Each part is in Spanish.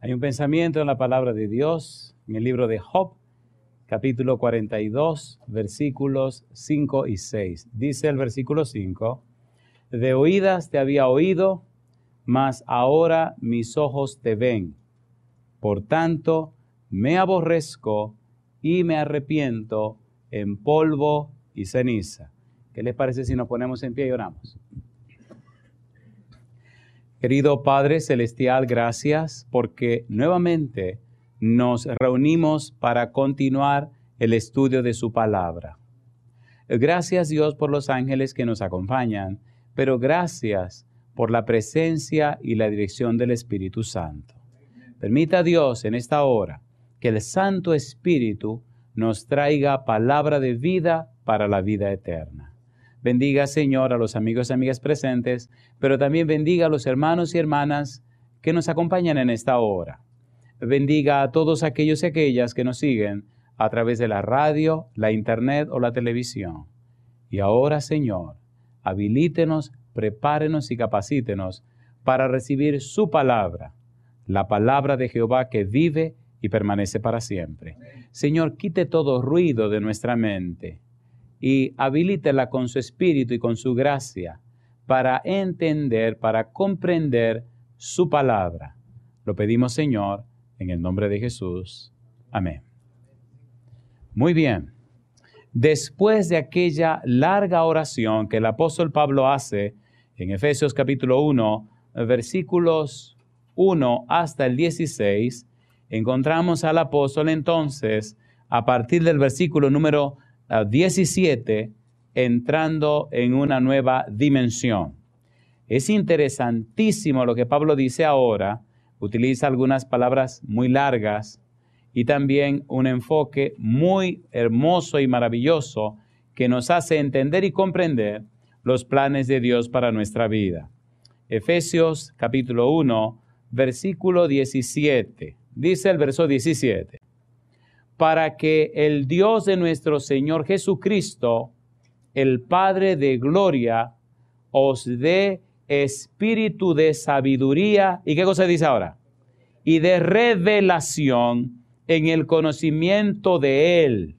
Hay un pensamiento en la palabra de Dios, en el libro de Job, capítulo 42, versículos 5 y 6. Dice el versículo 5, de oídas te había oído, mas ahora mis ojos te ven. Por tanto, me aborrezco y me arrepiento en polvo y ceniza. ¿Qué les parece si nos ponemos en pie y oramos? Querido Padre Celestial, gracias porque nuevamente nos reunimos para continuar el estudio de su palabra. Gracias, Dios, por los ángeles que nos acompañan, pero gracias por la presencia y la dirección del Espíritu Santo. Permita, Dios, en esta hora, que el Santo Espíritu nos traiga palabra de vida para la vida eterna. Bendiga, Señor, a los amigos y amigas presentes, pero también bendiga a los hermanos y hermanas que nos acompañan en esta hora. Bendiga a todos aquellos y aquellas que nos siguen a través de la radio, la internet o la televisión. Y ahora, Señor, habilítenos, prepárenos y capacítenos para recibir su palabra, la palabra de Jehová que vive y permanece para siempre. Señor, quite todo ruido de nuestra mente y habilítela con su espíritu y con su gracia para entender, para comprender su palabra. Lo pedimos, Señor, en el nombre de Jesús. Amén. Muy bien. Después de aquella larga oración que el apóstol Pablo hace en Efesios capítulo 1, versículos 1 hasta el 16, encontramos al apóstol entonces, a partir del versículo número 17, entrando en una nueva dimensión. Es interesantísimo lo que Pablo dice ahora. Utiliza algunas palabras muy largas y también un enfoque muy hermoso y maravilloso que nos hace entender y comprender los planes de Dios para nuestra vida. Efesios capítulo 1, versículo 17. Dice el verso 17, para que el Dios de nuestro Señor Jesucristo, el Padre de gloria, os dé espíritu de sabiduría, ¿y qué cosa dice ahora? Y de revelación en el conocimiento de Él,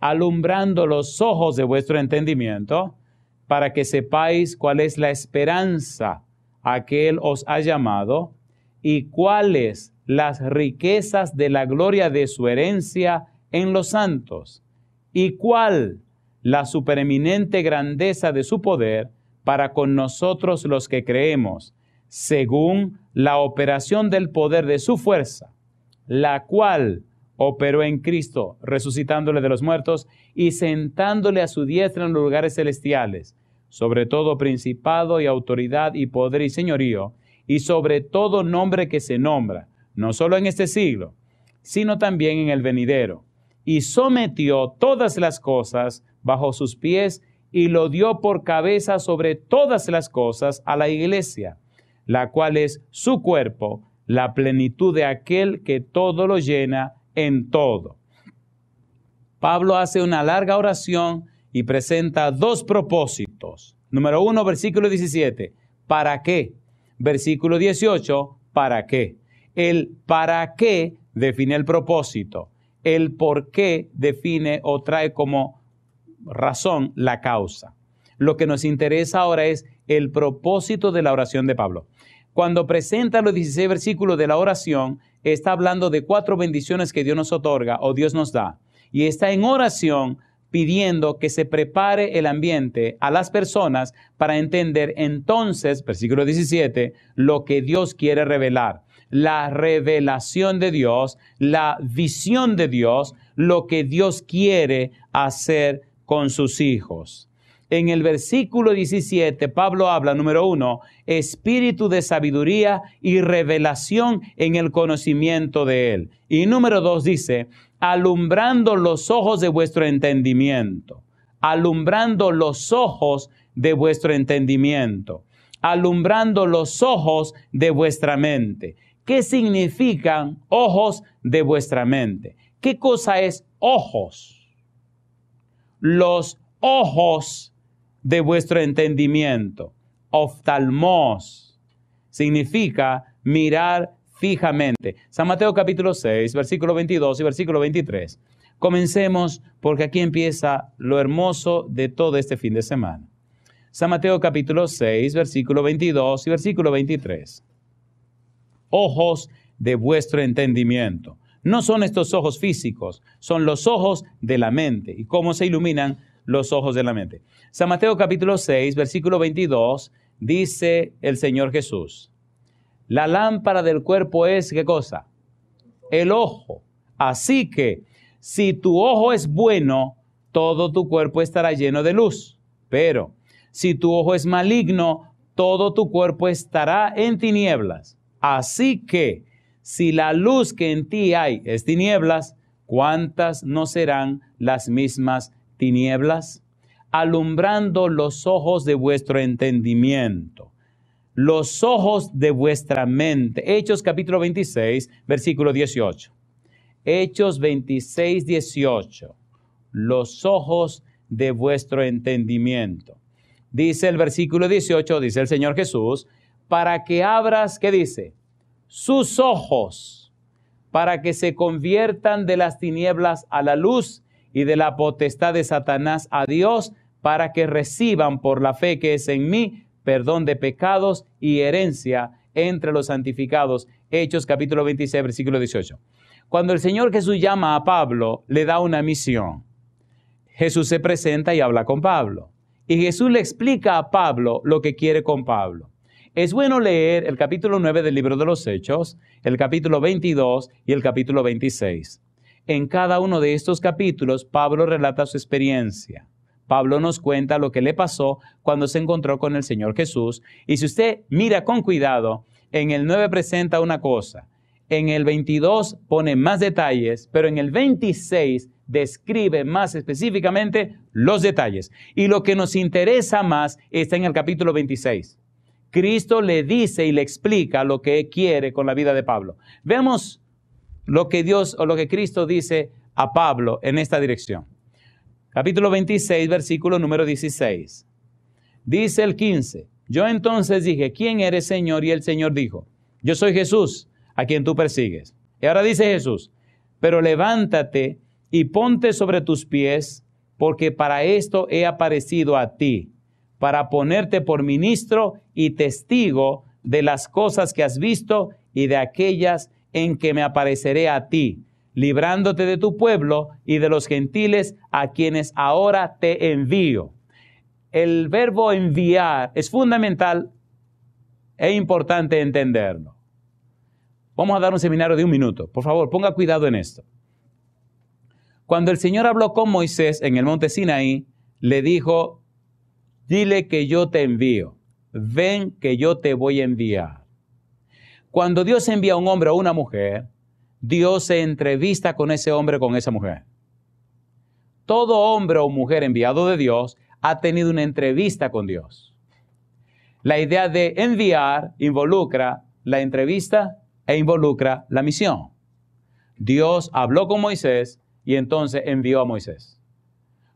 alumbrando los ojos de vuestro entendimiento, para que sepáis cuál es la esperanza a que Él os ha llamado, y cuáles las riquezas de la gloria de su herencia en los santos, y cuál la supereminente grandeza de su poder, para con nosotros los que creemos, según la operación del poder de su fuerza, la cual operó en Cristo, resucitándole de los muertos y sentándole a su diestra en los lugares celestiales, sobre todo principado y autoridad y poder y señorío, y sobre todo nombre que se nombra, no solo en este siglo, sino también en el venidero. Y sometió todas las cosas bajo sus pies y lo dio por cabeza sobre todas las cosas a la iglesia, la cual es su cuerpo, la plenitud de aquel que todo lo llena en todo. Pablo hace una larga oración y presenta dos propósitos. Número 1, versículo 17, ¿para qué? Versículo 18, ¿para qué? El para qué define el propósito. El por qué define o trae como razón la causa. Lo que nos interesa ahora es el propósito de la oración de Pablo. Cuando presenta los 16 versículos de la oración, está hablando de 4 bendiciones que Dios nos otorga o Dios nos da. Y está en oración pidiendo que se prepare el ambiente a las personas para entender entonces, versículo 17, lo que Dios quiere revelar. La revelación de Dios, la visión de Dios, lo que Dios quiere hacer con sus hijos. En el versículo 17, Pablo habla, número 1, espíritu de sabiduría y revelación en el conocimiento de Él. Y número 2 dice, alumbrando los ojos de vuestro entendimiento. Alumbrando los ojos de vuestro entendimiento. Alumbrando los ojos de vuestra mente. ¿Qué significan ojos de vuestra mente? ¿Qué cosa es ojos? Los ojos de vuestro entendimiento. Oftalmos significa mirar fijamente. San Mateo capítulo 6, versículo 22 y versículo 23. Comencemos porque aquí empieza lo hermoso de todo este fin de semana. San Mateo capítulo 6, versículo 22 y versículo 23. Ojos de vuestro entendimiento. No son estos ojos físicos, son los ojos de la mente. ¿Y cómo se iluminan los ojos de la mente? San Mateo capítulo 6, versículo 22, dice el Señor Jesús: la lámpara del cuerpo es, ¿qué cosa? El ojo. Así que, si tu ojo es bueno, todo tu cuerpo estará lleno de luz. Pero, si tu ojo es maligno, todo tu cuerpo estará en tinieblas. Así que, si la luz que en ti hay es tinieblas, ¿cuántas no serán las mismas tinieblas? Alumbrando los ojos de vuestro entendimiento, los ojos de vuestra mente. Hechos capítulo 26, versículo 18. Hechos 26, 18. Los ojos de vuestro entendimiento. Dice el versículo 18, dice el Señor Jesús, para que abras, ¿qué dice? Sus ojos, para que se conviertan de las tinieblas a la luz y de la potestad de Satanás a Dios, para que reciban por la fe que es en mí, perdón de pecados y herencia entre los santificados. Hechos capítulo 26, versículo 18. Cuando el Señor Jesús llama a Pablo, le da una misión. Jesús se presenta y habla con Pablo. Y Jesús le explica a Pablo lo que quiere con Pablo. Es bueno leer el capítulo 9 del libro de los Hechos, el capítulo 22 y el capítulo 26. En cada uno de estos capítulos, Pablo relata su experiencia. Pablo nos cuenta lo que le pasó cuando se encontró con el Señor Jesús. Y si usted mira con cuidado, en el 9 presenta una cosa, en el 22 pone más detalles, pero en el 26 describe más específicamente los detalles. Y lo que nos interesa más está en el capítulo 26. Cristo le dice y le explica lo que quiere con la vida de Pablo. Veamos lo que Dios o lo que Cristo dice a Pablo en esta dirección. Capítulo 26, versículo número 16. Dice el 15, yo entonces dije, ¿quién eres, Señor? Y el Señor dijo, yo soy Jesús, a quien tú persigues. Y ahora dice Jesús, pero levántate y ponte sobre tus pies, porque para esto he aparecido a ti, para ponerte por ministro y testigo de las cosas que has visto y de aquellas en que me apareceré a ti, librándote de tu pueblo y de los gentiles a quienes ahora te envío. El verbo enviar es fundamental e importante entenderlo. Vamos a dar un seminario de un minuto. Por favor, ponga cuidado en esto. Cuando el Señor habló con Moisés en el monte Sinaí, le dijo, dile que yo te envío, ven que yo te voy a enviar. Cuando Dios envía a un hombre o una mujer, Dios se entrevista con ese hombre o con esa mujer. Todo hombre o mujer enviado de Dios ha tenido una entrevista con Dios. La idea de enviar involucra la entrevista e involucra la misión. Dios habló con Moisés y entonces envió a Moisés.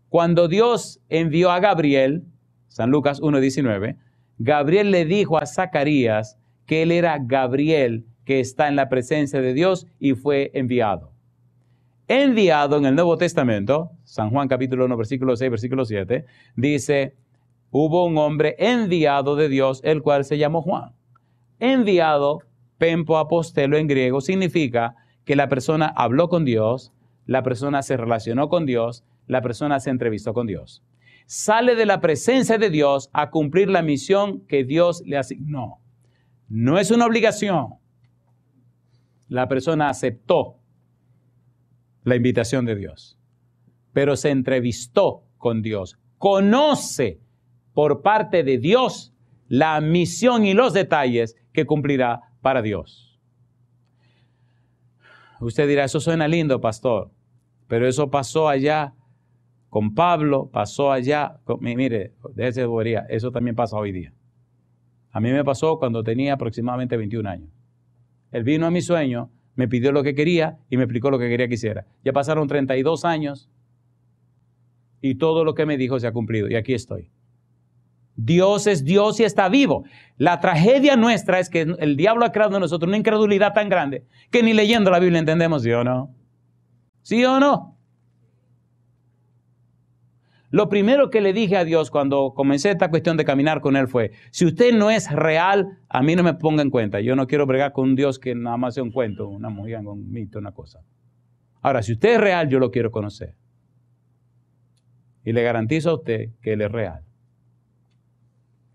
Cuando Dios envió a Gabriel, San Lucas 1:19, Gabriel le dijo a Zacarías que él era Gabriel, que está en la presencia de Dios y fue enviado. Enviado en el Nuevo Testamento, San Juan capítulo 1, versículo 6, versículo 7, dice, hubo un hombre enviado de Dios, el cual se llamó Juan. Enviado, pempo apostelo en griego, significa que la persona habló con Dios, la persona se relacionó con Dios, la persona se entrevistó con Dios. Sale de la presencia de Dios a cumplir la misión que Dios le asignó. No es una obligación. La persona aceptó la invitación de Dios, pero se entrevistó con Dios. Conoce por parte de Dios la misión y los detalles que cumplirá para Dios. Usted dirá, eso suena lindo, pastor, pero eso pasó allá con Pablo, pasó allá. Mire, déjese de bobería, eso también pasa hoy día. A mí me pasó cuando tenía aproximadamente 21 años. Él vino a mi sueño, me pidió lo que quería y me explicó lo que quería que hiciera. Ya pasaron 32 años y todo lo que me dijo se ha cumplido. Y aquí estoy. Dios es Dios y está vivo. La tragedia nuestra es que el diablo ha creado en nosotros una incredulidad tan grande que ni leyendo la Biblia entendemos, ¿sí o no? ¿Sí o no? Lo primero que le dije a Dios cuando comencé esta cuestión de caminar con Él fue, si usted no es real, a mí no me ponga en cuenta. Yo no quiero bregar con un Dios que nada más sea un cuento, una mujer, un mito, una cosa. Ahora, si usted es real, yo lo quiero conocer. Y le garantizo a usted que Él es real.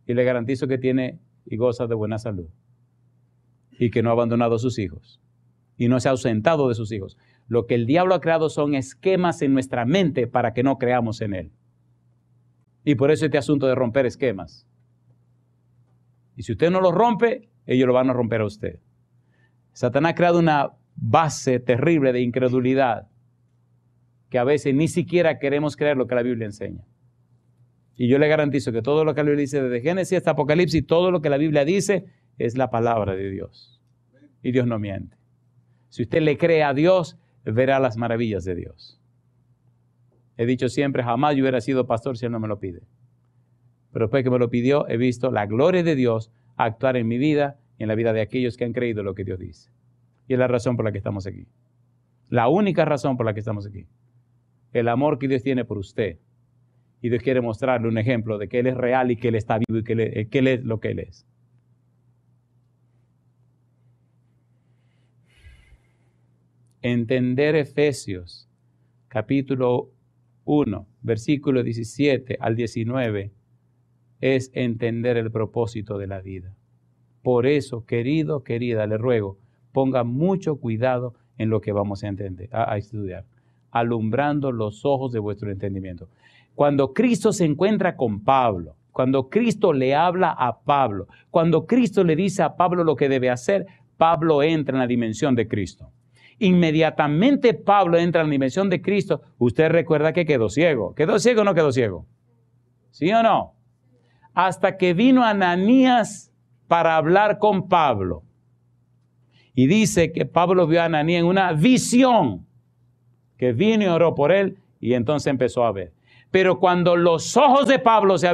Y le garantizo que tiene y goza de buena salud. Y que no ha abandonado a sus hijos. Y no se ha ausentado de sus hijos. Lo que el diablo ha creado son esquemas en nuestra mente para que no creamos en Él. Y por eso este asunto de romper esquemas. Y si usted no lo rompe, ellos lo van a romper a usted. Satanás ha creado una base terrible de incredulidad que a veces ni siquiera queremos creer lo que la Biblia enseña. Y yo le garantizo que todo lo que la Biblia dice desde Génesis hasta Apocalipsis, todo lo que la Biblia dice es la palabra de Dios. Y Dios no miente. Si usted le cree a Dios, verá las maravillas de Dios. He dicho siempre, jamás yo hubiera sido pastor si Él no me lo pide. Pero después que me lo pidió, he visto la gloria de Dios actuar en mi vida y en la vida de aquellos que han creído lo que Dios dice. Y es la razón por la que estamos aquí. La única razón por la que estamos aquí. El amor que Dios tiene por usted. Y Dios quiere mostrarle un ejemplo de que Él es real y que Él está vivo y que Él es lo que Él es. Entender Efesios, capítulo 1, versículo 17 al 19, es entender el propósito de la vida. Por eso, querido, querida, le ruego, ponga mucho cuidado en lo que vamos a entender, a estudiar, alumbrando los ojos de vuestro entendimiento. Cuando Cristo se encuentra con Pablo, cuando Cristo le habla a Pablo, cuando Cristo le dice a Pablo lo que debe hacer, Pablo entra en la dimensión de Cristo. Inmediatamente Pablo entra en la dimensión de Cristo. Usted recuerda que quedó ciego. ¿Quedó ciego o no quedó ciego? ¿Sí o no? Hasta que vino Ananías para hablar con Pablo. Y dice que Pablo vio a Ananías en una visión, que vino y oró por él y entonces empezó a ver. Pero cuando los ojos de Pablo se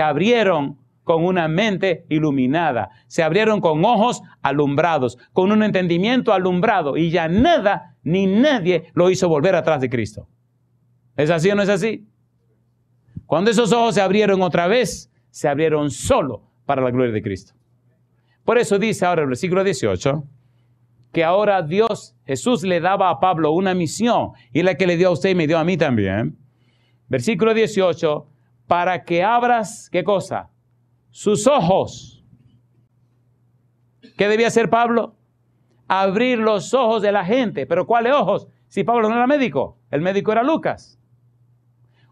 abrieron con una mente iluminada, se abrieron con ojos alumbrados, con un entendimiento alumbrado, y ya nada ni nadie lo hizo volver atrás de Cristo. ¿Es así o no es así? Cuando esos ojos se abrieron otra vez, se abrieron solo para la gloria de Cristo. Por eso dice ahora el versículo 18, que ahora Dios, Jesús le daba a Pablo una misión, y la que le dio a usted y me dio a mí también. Versículo 18, para que abras, ¿qué cosa? Sus ojos. ¿Qué debía hacer Pablo? Abrir los ojos de la gente. ¿Pero cuáles ojos? Si Pablo no era médico, el médico era Lucas.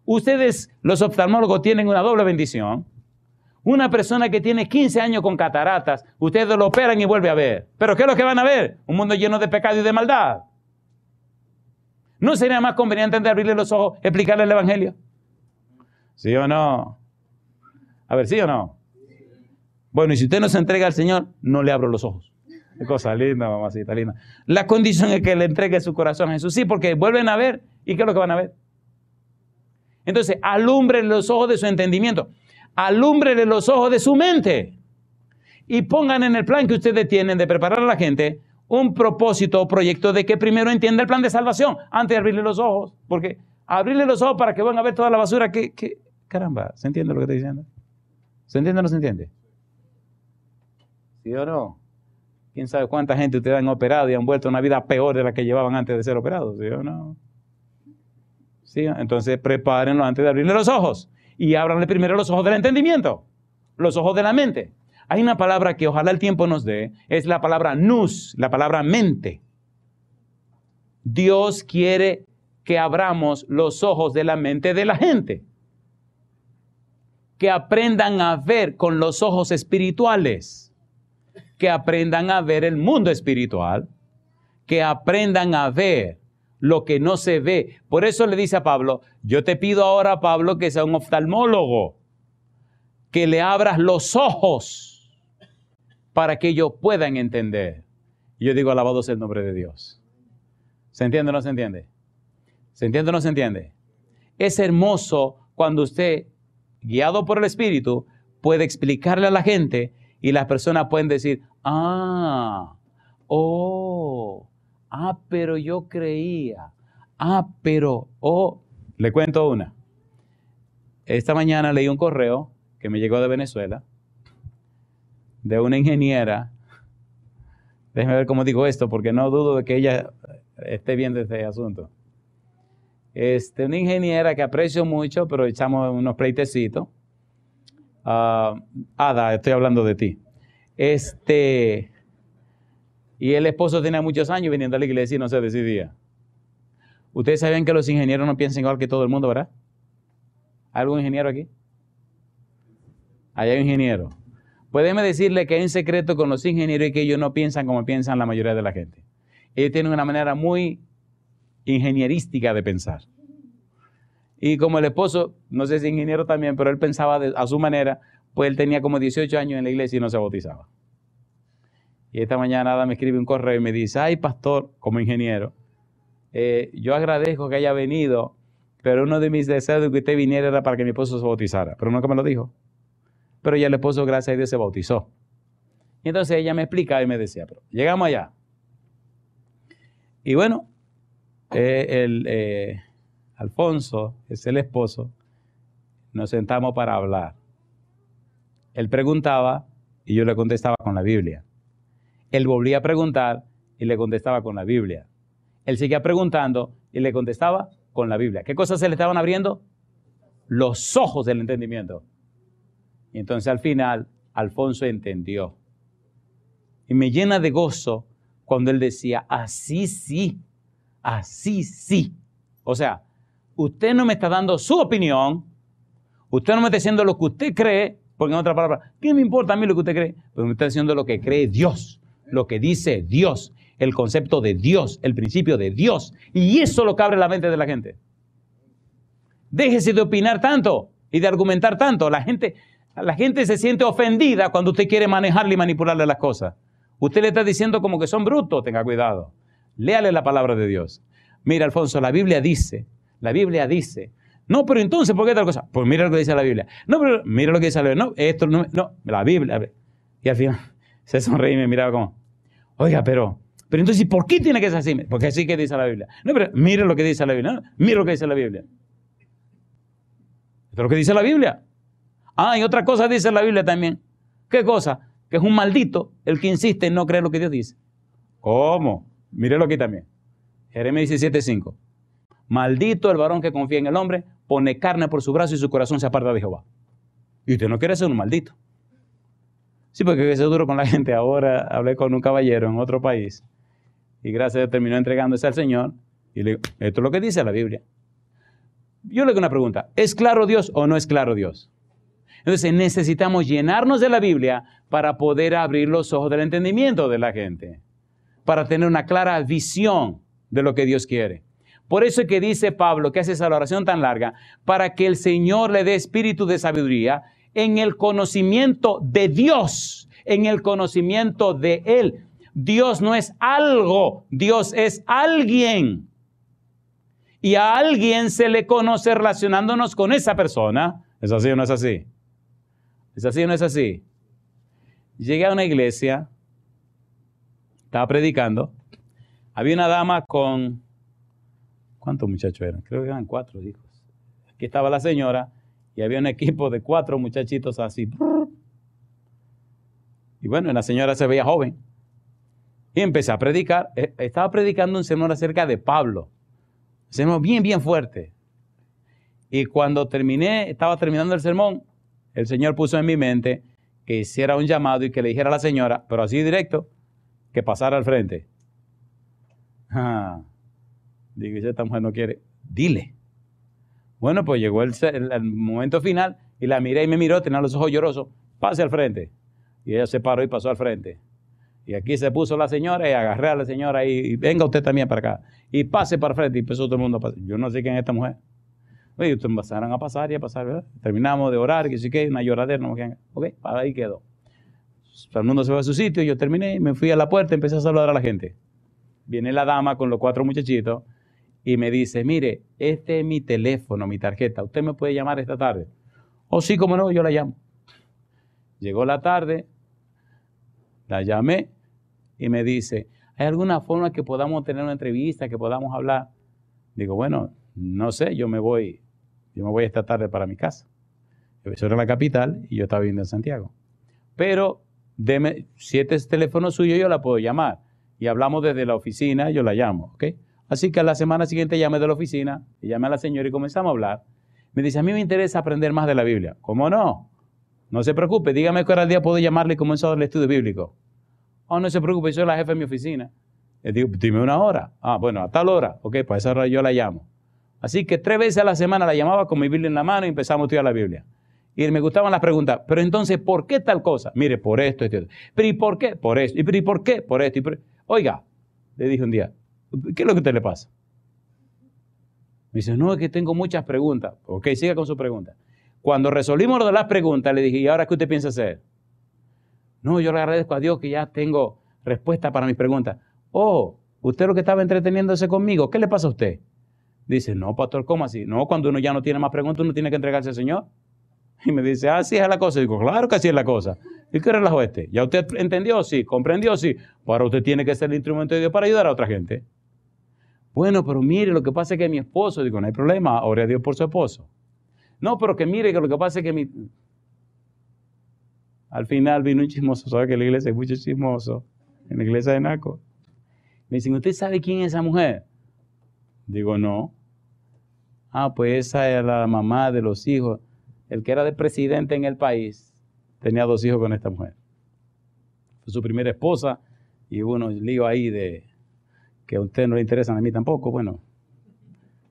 Ustedes, los oftalmólogos, tienen una doble bendición. Una persona que tiene 15 años con cataratas, ustedes lo operan y vuelve a ver. ¿Pero qué es lo que van a ver? Un mundo lleno de pecado y de maldad. ¿No sería más conveniente abrirle los ojos, explicarle el Evangelio? ¿Sí o no? A ver, ¿sí o no? Bueno, y si usted no se entrega al Señor, no le abro los ojos. Qué cosa linda, mamacita linda. La condición es que le entregue su corazón a Jesús. Sí, porque vuelven a ver. ¿Y qué es lo que van a ver? Entonces, alúmbrele los ojos de su entendimiento. Alúmbrele los ojos de su mente. Y pongan en el plan que ustedes tienen de preparar a la gente un propósito o proyecto de que primero entienda el plan de salvación antes de abrirle los ojos. Porque abrirle los ojos para que van a ver toda la basura que caramba, ¿se entiende lo que estoy diciendo? ¿Se entiende o no se entiende? ¿Sí o no? ¿Quién sabe cuánta gente ustedes han operado y han vuelto a una vida peor de la que llevaban antes de ser operados? ¿Sí o no? ¿Sí? Entonces prepárenlo antes de abrirle los ojos. Y ábranle primero los ojos del entendimiento, los ojos de la mente. Hay una palabra que ojalá el tiempo nos dé, es la palabra nous, la palabra mente. Dios quiere que abramos los ojos de la mente de la gente. Que aprendan a ver con los ojos espirituales. Que aprendan a ver el mundo espiritual. Que aprendan a ver lo que no se ve. Por eso le dice a Pablo, yo te pido ahora, Pablo, que sea un oftalmólogo. Que le abras los ojos. Para que ellos puedan entender. Yo digo, alabado sea el nombre de Dios. ¿Se entiende o no se entiende? ¿Se entiende o no se entiende? Es hermoso cuando usted guiado por el Espíritu, puede explicarle a la gente y las personas pueden decir, pero yo creía, Le cuento una. Esta mañana leí un correo que me llegó de Venezuela, de una ingeniera. Déjeme ver cómo digo esto, porque no dudo de que ella esté viendo este asunto. Una ingeniera que aprecio mucho, pero echamos unos pleitecitos. Ada, estoy hablando de ti. Y el esposo tenía muchos años viniendo a la iglesia y no se decidía. Ustedes saben que los ingenieros no piensan igual que todo el mundo, ¿verdad? ¿Hay algún ingeniero aquí? Allá hay un ingeniero. Pueden decirle que hay un secreto con los ingenieros y que ellos no piensan como piensan la mayoría de la gente. Ellos tienen una manera muy ingenierística de pensar. Y como el esposo, no sé si ingeniero también, pero él pensaba a su manera, pues él tenía como 18 años en la iglesia y no se bautizaba. Y esta mañana Ada me escribe un correo y me dice, ay pastor, como ingeniero, yo agradezco que haya venido, pero uno de mis deseos de que usted viniera era para que mi esposo se bautizara. Pero nunca me lo dijo. Pero ya el esposo, gracias a Dios, se bautizó. Y entonces ella me explicaba y me decía, pero llegamos allá. Y bueno, Alfonso, es el esposo, nos sentamos para hablar. Él preguntaba y yo le contestaba con la Biblia. Él volvía a preguntar y le contestaba con la Biblia. Él seguía preguntando y le contestaba con la Biblia. ¿Qué cosas se le estaban abriendo? Los ojos del entendimiento. Y entonces al final, Alfonso entendió. Y me llena de gozo cuando él decía, así sí, así sí. O sea, usted no me está dando su opinión, usted no me está diciendo lo que usted cree, porque en otra palabra, ¿qué me importa a mí lo que usted cree? Pues me está diciendo lo que cree Dios, lo que dice Dios, el concepto de Dios, el principio de Dios. Y eso lo que abre la mente de la gente. Déjese de opinar tanto y de argumentar tanto. La gente se siente ofendida cuando usted quiere manejarle y manipularle las cosas. Usted le está diciendo como que son brutos, tenga cuidado. Léale la palabra de Dios. Mira, Alfonso, la Biblia dice. No, pero entonces, ¿por qué tal cosa? Pues mira lo que dice la Biblia. No, pero mira lo que dice la Biblia. No, esto no, la Biblia. Y al final se sonreí y me miraba como, oiga, pero entonces, ¿por qué tiene que ser así? Porque así que dice la Biblia. No, pero mira lo que dice la Biblia. No, mira lo que dice la Biblia. Esto es lo que dice la Biblia. Ah, y otra cosa dice la Biblia también. ¿Qué cosa? Que es un maldito el que insiste en no creer lo que Dios dice. ¿Cómo? Mírelo aquí también. Jeremías 17:5. Maldito el varón que confía en el hombre, pone carne por su brazo y su corazón se aparta de Jehová. Y usted no quiere ser un maldito. Sí, porque es duro con la gente. Ahora hablé con un caballero en otro país y gracias a Dios terminó entregándose al Señor y le digo, esto es lo que dice la Biblia. Yo le hago una pregunta, ¿es claro Dios o no es claro Dios? Entonces necesitamos llenarnos de la Biblia para poder abrir los ojos del entendimiento de la gente, para tener una clara visión de lo que Dios quiere. Por eso es que dice Pablo, que hace esa oración tan larga, para que el Señor le dé espíritu de sabiduría en el conocimiento de Dios, en el conocimiento de Él. Dios no es algo, Dios es alguien. Y a alguien se le conoce relacionándonos con esa persona. ¿Es así o no es así? ¿Es así o no es así? Llegué a una iglesia, estaba predicando, había una dama con... ¿Cuántos muchachos eran? Creo que eran 4 hijos. Aquí estaba la señora y había un equipo de 4 muchachitos así. Y bueno, la señora se veía joven. Y empecé a predicar. Estaba predicando un sermón acerca de Pablo. Un sermón bien, bien fuerte. Y cuando estaba terminando el sermón, el Señor puso en mi mente que hiciera un llamado y que le dijera a la señora, pero así directo, que pasara al frente. Digo, esta mujer no quiere. Dile. Bueno, pues llegó el momento final y la miré y me miró, tenía los ojos llorosos. Pase al frente. Y ella se paró y pasó al frente. Y aquí se puso la señora y agarré a la señora y venga usted también para acá. Y pase para el frente y empezó todo el mundo a pasar. Yo no sé quién es esta mujer. Oye, ustedes empezaron a pasar y a pasar, ¿verdad? Terminamos de orar, que sí que una lloradera, no me quedan. Ok, para ahí quedó. Todo el mundo se fue a su sitio, yo terminé, me fui a la puerta, empecé a saludar a la gente. Viene la dama con los 4 muchachitos y me dice, mire, este es mi teléfono, mi tarjeta, usted me puede llamar esta tarde. O sí, como no, yo la llamo. Llegó la tarde, la llamé y me dice, ¿hay alguna forma que podamos tener una entrevista, que podamos hablar? Digo, bueno, no sé, yo me voy esta tarde para mi casa. Yo era la capital y yo estaba viviendo en Santiago. Pero deme 7 teléfonos suyos, yo la puedo llamar. Y hablamos desde la oficina, yo la llamo, ¿ok? Así que a la semana siguiente llamé de la oficina, llamé a la señora y comenzamos a hablar. Me dice, a mí me interesa aprender más de la Biblia. ¿Cómo no? No se preocupe, dígame qué hora al día puedo llamarle y comenzar el estudio bíblico. Oh, no se preocupe, yo soy la jefa de mi oficina. Le digo, dime una hora. Ah, bueno, a tal hora. Ok, pues a esa hora yo la llamo. Así que 3 veces a la semana la llamaba con mi Biblia en la mano y empezamos a estudiar la Biblia. Y me gustaban las preguntas, pero entonces, ¿por qué tal cosa? Mire, por esto, esto. Pero ¿y por qué? Por esto. ¿Y por qué? Por esto. Oiga, le dije un día, ¿qué es lo que a usted le pasa? Me dice, no, es que tengo muchas preguntas. Ok, siga con su pregunta. Cuando resolvimos lo de las preguntas, le dije, ¿y ahora qué usted piensa hacer? No, yo le agradezco a Dios que ya tengo respuesta para mis preguntas. Oh, usted lo que estaba entreteniéndose conmigo, ¿qué le pasa a usted? Dice, no, pastor, ¿cómo así? No, cuando uno ya no tiene más preguntas, uno tiene que entregarse al Señor. Y me dice, ah, así es la cosa. Y digo, claro que así es la cosa. ¿Y qué relajo este? ¿Ya usted entendió? Sí. ¿Comprendió? Sí. Ahora usted tiene que ser el instrumento de Dios para ayudar a otra gente. Bueno, pero mire, lo que pasa es que mi esposo... Digo, no hay problema, ore a Dios por su esposo. No, pero que mire, que lo que pasa es que mi... Al final vino un chismoso. ¿Sabe que la iglesia es mucho chismoso? En la iglesia de Naco. Me dicen, ¿usted sabe quién es esa mujer? Digo, no. Ah, pues esa es la mamá de los hijos... El que era de presidente en el país tenía 2 hijos con esta mujer. Fue su primera esposa y hubo unos líos ahí de que a ustedes no le interesan, a mí tampoco. Bueno,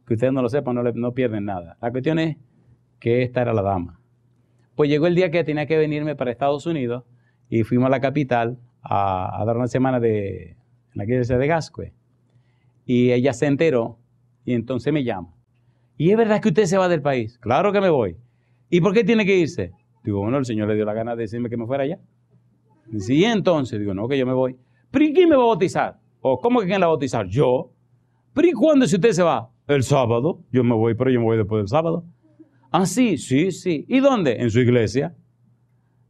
que ustedes no lo sepan, no pierden nada. La cuestión es que esta era la dama. Pues llegó el día que tenía que venirme para Estados Unidos y fuimos a la capital a dar una semana en la iglesia de Gasque. Y ella se enteró y entonces me llama. ¿Y es verdad que usted se va del país? Claro que me voy. ¿Y por qué tiene que irse? Digo, bueno, el Señor le dio la gana de decirme que me fuera allá. Dice, ¿y entonces? Digo, no, que yo me voy. ¿Pero y quién me va a bautizar? ¿O cómo que quién la va a bautizar? Yo. ¿Pero y cuándo si usted se va? El sábado. Yo me voy, pero yo me voy después del sábado. Ah, sí, sí, sí. ¿Y dónde? En su iglesia.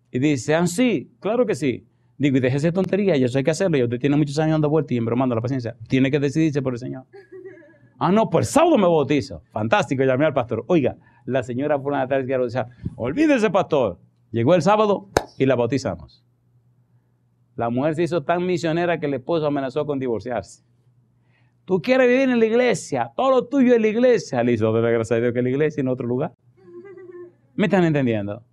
Y dice, ah, sí, claro que sí. Digo, y deje esa tontería, yo sé que hacerlo. Y usted tiene muchos años dando vueltas y embromando la paciencia. Tiene que decidirse por el Señor. Ah, no, pues el sábado me bautizo. Fantástico, llamé al pastor. Oiga, la señora fue una tarde que bautizar. Olvídese, pastor. Llegó el sábado y la bautizamos. La mujer se hizo tan misionera que el esposo amenazó con divorciarse. Tú quieres vivir en la iglesia, todo lo tuyo es la iglesia. Le hizo de la gracia de Dios que la iglesia en otro lugar. ¿Me están entendiendo?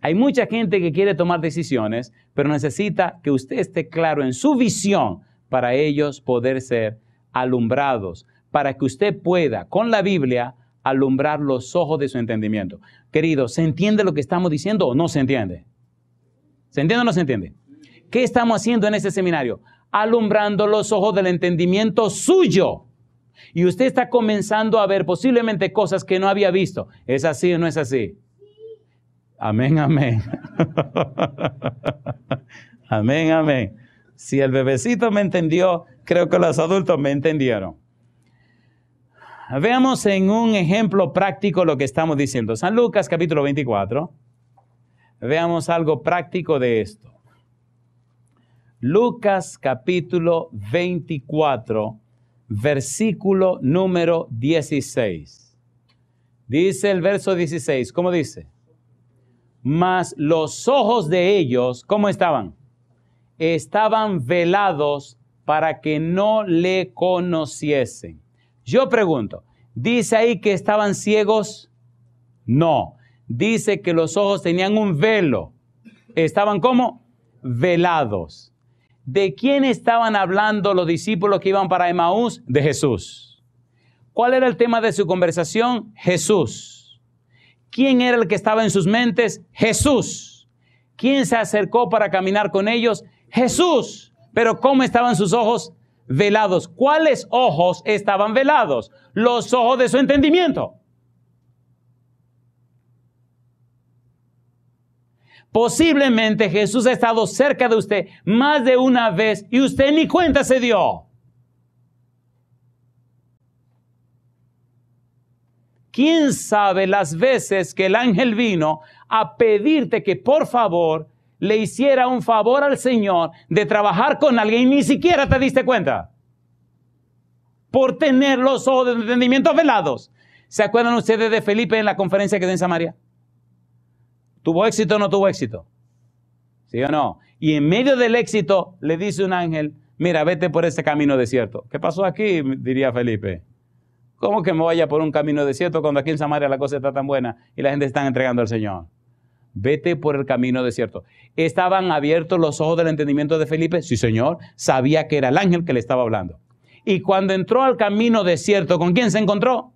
Hay mucha gente que quiere tomar decisiones, pero necesita que usted esté claro en su visión para ellos poder ser alumbrados, para que usted pueda, con la Biblia, alumbrar los ojos de su entendimiento. Querido, ¿se entiende lo que estamos diciendo o no se entiende? ¿Se entiende o no se entiende? ¿Qué estamos haciendo en este seminario? Alumbrando los ojos del entendimiento suyo. Y usted está comenzando a ver posiblemente cosas que no había visto. ¿Es así o no es así? Amén, amén. Amén, amén. Si el bebecito me entendió, creo que los adultos me entendieron. Veamos en un ejemplo práctico lo que estamos diciendo. San Lucas, capítulo 24. Veamos algo práctico de esto. Lucas, capítulo 24, versículo número 16. Dice el verso 16, ¿cómo dice? Mas los ojos de ellos, ¿cómo estaban? Estaban velados para que no le conociesen. Yo pregunto, ¿dice ahí que estaban ciegos? No. Dice que los ojos tenían un velo. ¿Estaban cómo? Velados. ¿De quién estaban hablando los discípulos que iban para Emaús? De Jesús. ¿Cuál era el tema de su conversación? Jesús. ¿Quién era el que estaba en sus mentes? Jesús. ¿Quién se acercó para caminar con ellos? Jesús. ¿Pero cómo estaban sus ojos? Velados. ¿Cuáles ojos estaban velados? Los ojos de su entendimiento. Posiblemente Jesús ha estado cerca de usted más de una vez y usted ni cuenta se dio. ¿Quién sabe las veces que el ángel vino a pedirte que por favor le hiciera un favor al Señor de trabajar con alguien y ni siquiera te diste cuenta? Por tener los ojos de entendimiento velados. ¿Se acuerdan ustedes de Felipe en la conferencia que dio en Samaria? ¿Tuvo éxito o no tuvo éxito? ¿Sí o no? Y en medio del éxito le dice un ángel, mira, vete por este camino desierto. ¿Qué pasó aquí? Diría Felipe. ¿Cómo que me vaya por un camino desierto cuando aquí en Samaria la cosa está tan buena y la gente está entregando al Señor? Vete por el camino desierto. ¿Estaban abiertos los ojos del entendimiento de Felipe? Sí, señor. Sabía que era el ángel que le estaba hablando. Y cuando entró al camino desierto, ¿con quién se encontró?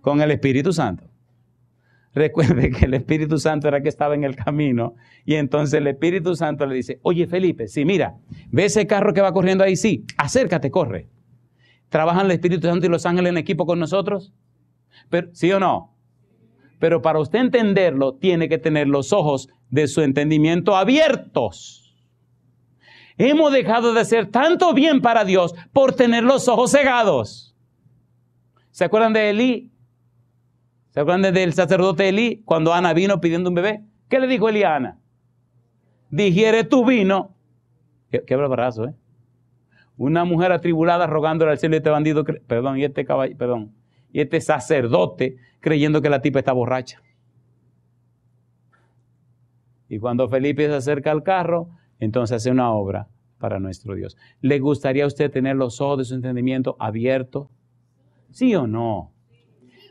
Con el Espíritu Santo. Recuerde que el Espíritu Santo era que estaba en el camino. Y entonces el Espíritu Santo le dice, oye, Felipe, sí, mira, ve ese carro que va corriendo ahí, sí, acércate, corre. ¿Trabajan el Espíritu Santo y los ángeles en equipo con nosotros? Pero, ¿sí o no? Pero para usted entenderlo, tiene que tener los ojos de su entendimiento abiertos. Hemos dejado de hacer tanto bien para Dios por tener los ojos cegados. ¿Se acuerdan de Eli? ¿Se acuerdan del sacerdote Eli cuando Ana vino pidiendo un bebé? ¿Qué le dijo Eli a Ana? Digiere tu vino. Qué barbarazo, ¿eh? Una mujer atribulada rogándole al cielo y este bandido, perdón, y este sacerdote creyendo que la tipa está borracha. Y cuando Felipe se acerca al carro, entonces hace una obra para nuestro Dios. ¿Le gustaría a usted tener los ojos de su entendimiento abiertos? ¿Sí o no?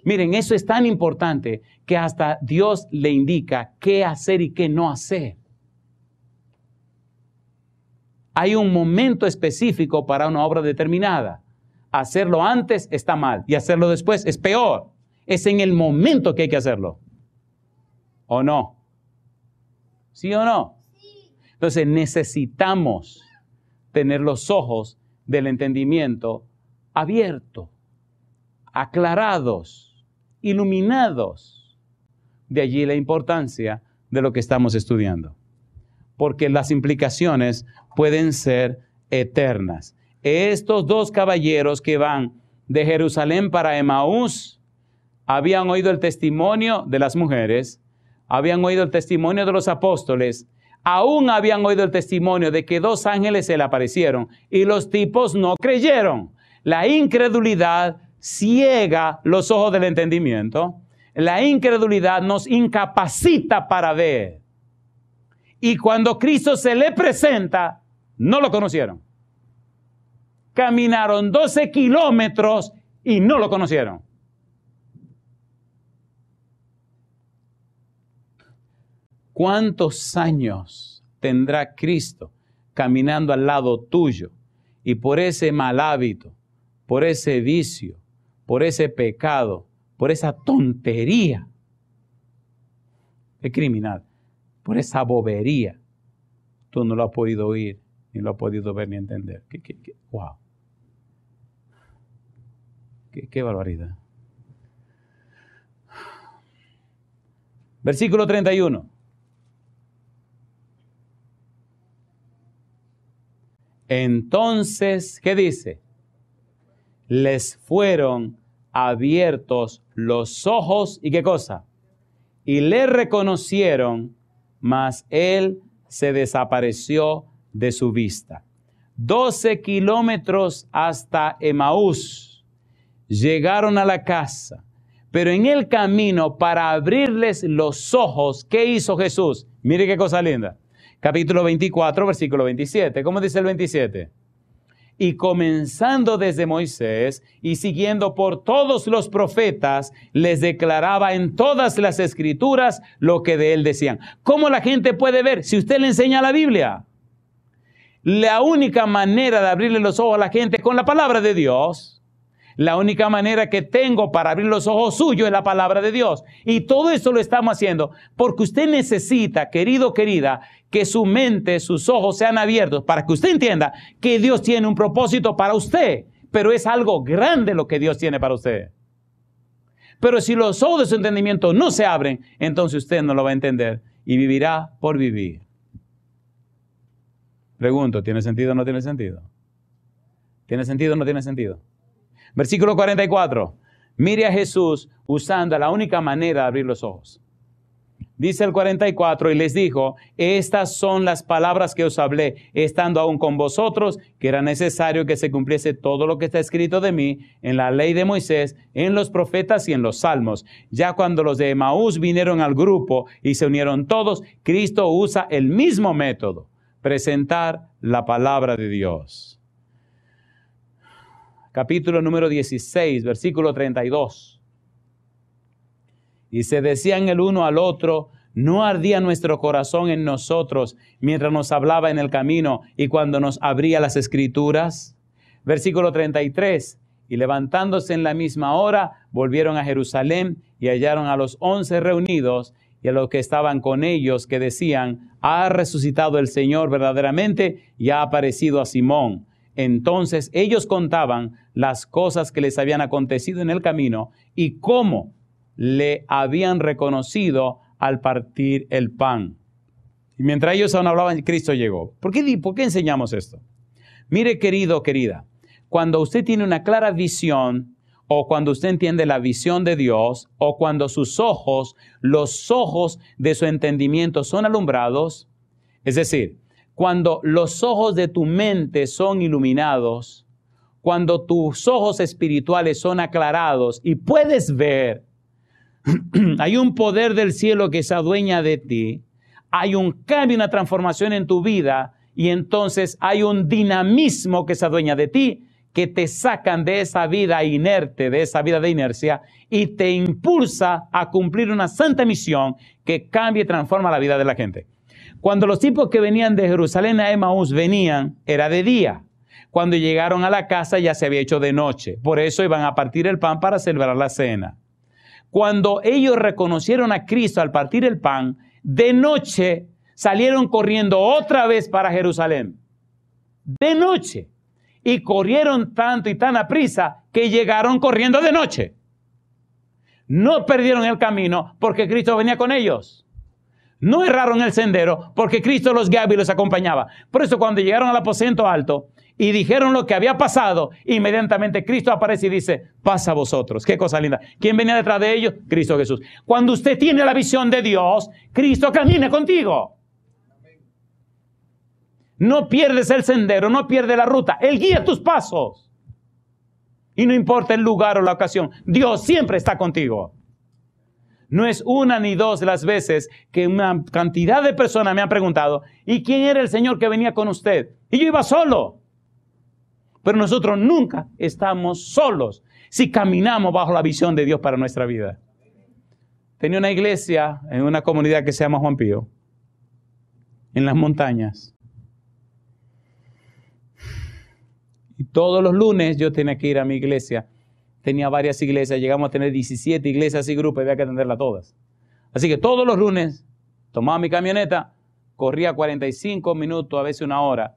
Miren, eso es tan importante que hasta Dios le indica qué hacer y qué no hacer. Hay un momento específico para una obra determinada. Hacerlo antes está mal y hacerlo después es peor. Es en el momento que hay que hacerlo. ¿O no? ¿Sí o no? Entonces necesitamos tener los ojos del entendimiento abiertos, aclarados, iluminados. De allí la importancia de lo que estamos estudiando, porque las implicaciones pueden ser eternas. Estos dos caballeros que van de Jerusalén para Emaús habían oído el testimonio de las mujeres, habían oído el testimonio de los apóstoles, aún habían oído el testimonio de que dos ángeles se le aparecieron y los tipos no creyeron. La incredulidad ciega los ojos del entendimiento. La incredulidad nos incapacita para ver. Y cuando Cristo se le presenta, no lo conocieron. Caminaron 12 kilómetros y no lo conocieron. ¿Cuántos años tendrá Cristo caminando al lado tuyo y por ese mal hábito, por ese vicio, por ese pecado, por esa tontería? Es criminal. Por esa bobería. Tú no lo has podido oír, ni lo has podido ver, ni entender. ¡Wow! ¡Qué barbaridad! Versículo 31. Entonces, ¿qué dice? Les fueron abiertos los ojos, ¿y qué cosa? Y le reconocieron, mas él se desapareció de su vista. 12 kilómetros hasta Emaús. Llegaron a la casa, pero en el camino para abrirles los ojos, ¿qué hizo Jesús? Mire qué cosa linda. Capítulo 24, versículo 27. ¿Cómo dice el 27? Y comenzando desde Moisés y siguiendo por todos los profetas, les declaraba en todas las escrituras lo que de él decían. ¿Cómo la gente puede ver si usted le enseña la Biblia? La única manera de abrirle los ojos a la gente es con la palabra de Dios. La única manera que tengo para abrir los ojos suyos es la palabra de Dios. Y todo eso lo estamos haciendo porque usted necesita, querido, querida, que su mente, sus ojos sean abiertos para que usted entienda que Dios tiene un propósito para usted, pero es algo grande lo que Dios tiene para usted. Pero si los ojos de su entendimiento no se abren, entonces usted no lo va a entender y vivirá por vivir. Pregunto, ¿tiene sentido o no tiene sentido? ¿Tiene sentido o no tiene sentido? Versículo 44. Mire a Jesús usando la única manera de abrir los ojos. Dice el 44, y les dijo, estas son las palabras que os hablé, estando aún con vosotros, que era necesario que se cumpliese todo lo que está escrito de mí en la ley de Moisés, en los profetas y en los salmos. Ya cuando los de Emaús vinieron al grupo y se unieron todos, Cristo usa el mismo método, presentar la palabra de Dios. Capítulo número 16, versículo 32. Y se decían el uno al otro, no ardía nuestro corazón en nosotros mientras nos hablaba en el camino y cuando nos abría las Escrituras. Versículo 33, y levantándose en la misma hora, volvieron a Jerusalén y hallaron a los 11 reunidos y a los que estaban con ellos que decían, ha resucitado el Señor verdaderamente y ha aparecido a Simón. Entonces ellos contaban las cosas que les habían acontecido en el camino y cómo le habían reconocido al partir el pan. Y mientras ellos aún hablaban, Cristo llegó. ¿Por qué enseñamos esto? Mire, querido, querida, cuando usted tiene una clara visión, o cuando usted entiende la visión de Dios, o cuando sus ojos, los ojos de su entendimiento son alumbrados, es decir, cuando los ojos de tu mente son iluminados, cuando tus ojos espirituales son aclarados y puedes ver, hay un poder del cielo que se adueña de ti, hay un cambio, una transformación en tu vida y entonces hay un dinamismo que se adueña de ti que te sacan de esa vida inerte, de esa vida de inercia y te impulsa a cumplir una santa misión que cambia y transforma la vida de la gente. Cuando los tipos que venían de Jerusalén a Emaús venían, era de día. Cuando llegaron a la casa ya se había hecho de noche, por eso iban a partir el pan para celebrar la cena. Cuando ellos reconocieron a Cristo al partir el pan, de noche salieron corriendo otra vez para Jerusalén. De noche. Y corrieron tanto y tan a prisa que llegaron corriendo de noche. No perdieron el camino porque Cristo venía con ellos. No erraron el sendero porque Cristo los guiaba y los acompañaba. Por eso cuando llegaron al aposento alto y dijeron lo que había pasado, inmediatamente Cristo aparece y dice, pasa a vosotros. Qué cosa linda. ¿Quién venía detrás de ellos? Cristo Jesús. Cuando usted tiene la visión de Dios, Cristo camina contigo. No pierdes el sendero, no pierdes la ruta. Él guía tus pasos. Y no importa el lugar o la ocasión, Dios siempre está contigo. No es una ni dos las veces que una cantidad de personas me han preguntado, ¿y quién era el Señor que venía con usted? Y yo iba solo. Pero nosotros nunca estamos solos si caminamos bajo la visión de Dios para nuestra vida. Tenía una iglesia en una comunidad que se llama Juan Pío, en las montañas. Y todos los lunes yo tenía que ir a mi iglesia. Tenía varias iglesias, llegamos a tener 17 iglesias y grupos, y había que atenderlas todas. Así que todos los lunes tomaba mi camioneta, corría 45 minutos, a veces una hora.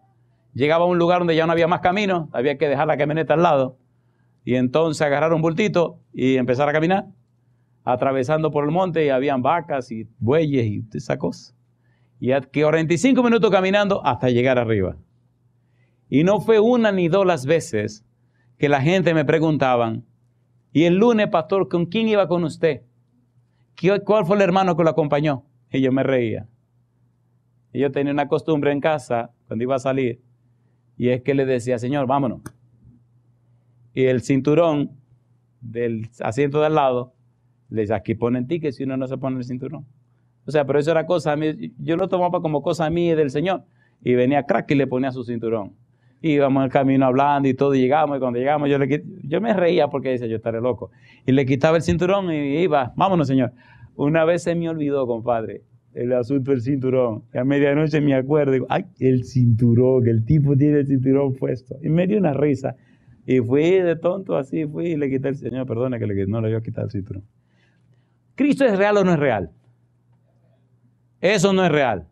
Llegaba a un lugar donde ya no había más camino, había que dejar la camioneta al lado. Y entonces agarrar un bultito y empezar a caminar, atravesando por el monte, y habían vacas y bueyes y esa cosa. Y a 45 minutos caminando hasta llegar arriba. Y no fue una ni dos las veces que la gente me preguntaban, y el lunes, pastor, ¿con quién iba con usted? ¿Cuál fue el hermano que lo acompañó? Y yo me reía. Y yo tenía una costumbre en casa, cuando iba a salir, y es que le decía, Señor, vámonos. Y el cinturón del asiento de al lado, le decía, aquí ponen tickets si uno no se pone el cinturón. O sea, pero eso era cosa mía. Yo lo tomaba como cosa mía y del Señor. Y venía crack y le ponía su cinturón. Y íbamos el camino hablando y todo, y llegamos. Y cuando llegamos, yo me reía porque decía, yo estaré loco. Y le quitaba el cinturón y iba, vámonos, Señor. Una vez se me olvidó, compadre, el asunto del cinturón. Y a medianoche me acuerdo, digo, ay, el cinturón, el tipo tiene el cinturón puesto. Y me dio una risa. Y fui de tonto así, fui y le quité el Señor, perdona que no le voy a quitar el cinturón. ¿Cristo es real o no es real? Eso no es real.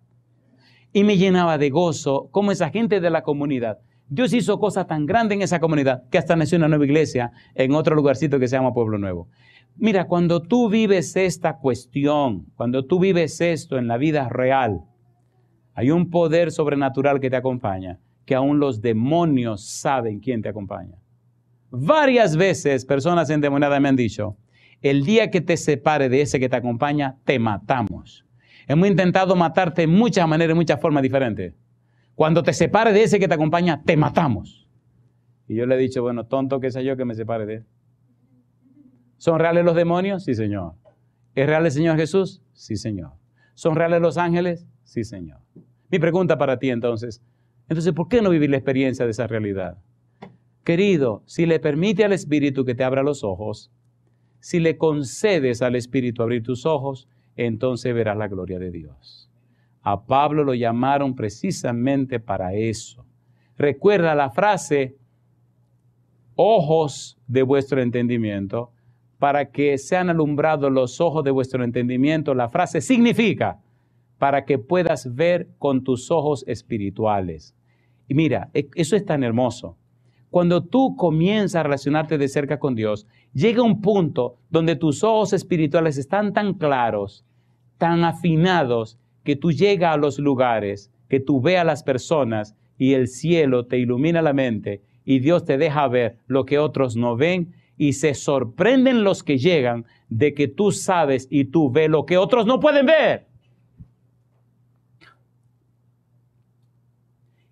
Y me llenaba de gozo como esa gente de la comunidad. Dios hizo cosas tan grandes en esa comunidad que hasta nació una nueva iglesia en otro lugarcito que se llama Pueblo Nuevo. Mira, cuando tú vives esta cuestión, cuando tú vives esto en la vida real, hay un poder sobrenatural que te acompaña, que aún los demonios saben quién te acompaña. Varias veces personas endemoniadas me han dicho, el día que te separe de ese que te acompaña, te matamos. Hemos intentado matarte en muchas maneras, en muchas formas diferentes. Cuando te separe de ese que te acompaña, te matamos. Y yo le he dicho, bueno, tonto que sea yo que me separe de él. ¿Son reales los demonios? Sí, Señor. ¿Es real el Señor Jesús? Sí, Señor. ¿Son reales los ángeles? Sí, Señor. Mi pregunta para ti entonces, ¿por qué no vivir la experiencia de esa realidad? Querido, si le permite al Espíritu que te abra los ojos, si le concedes al Espíritu abrir tus ojos, entonces verás la gloria de Dios. A Pablo lo llamaron precisamente para eso. Recuerda la frase, ojos de vuestro entendimiento, para que sean alumbrados los ojos de vuestro entendimiento. La frase significa, para que puedas ver con tus ojos espirituales. Y mira, eso es tan hermoso. Cuando tú comienzas a relacionarte de cerca con Dios, llega un punto donde tus ojos espirituales están tan claros, tan afinados, que tú llegas a los lugares, que tú veas a las personas y el cielo te ilumina la mente y Dios te deja ver lo que otros no ven y se sorprenden los que llegan de que tú sabes y tú ves lo que otros no pueden ver.